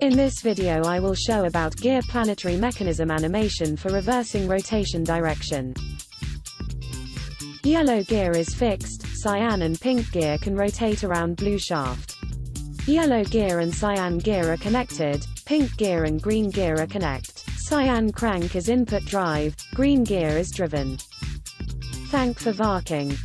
In this video I will show about gear planetary mechanism animation for reversing rotation direction. Yellow gear is fixed, cyan and pink gear can rotate around blue shaft. Yellow gear and cyan gear are connected, pink gear and green gear are connect. Cyan crank is input drive, green gear is driven. Thank for watching.